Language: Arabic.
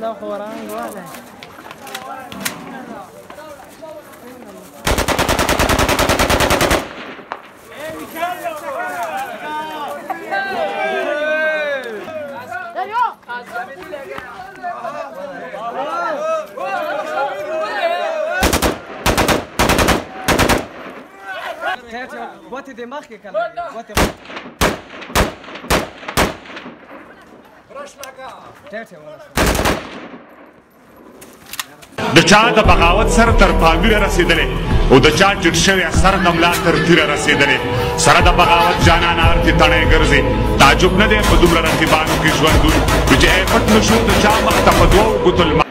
لا خوران ولا وقت دماغك د چا د بغاوت سر تر پامیره رسیدلې او د چا چټ شوی سر د ملا تر تیره رسیدلې سره د بغاوت جانان ارتي تړې ګرځي تعجب نه دی په دومره رقیبانو کې ژوندون چې افت نشو د چا مخ ته په دوو ګوتل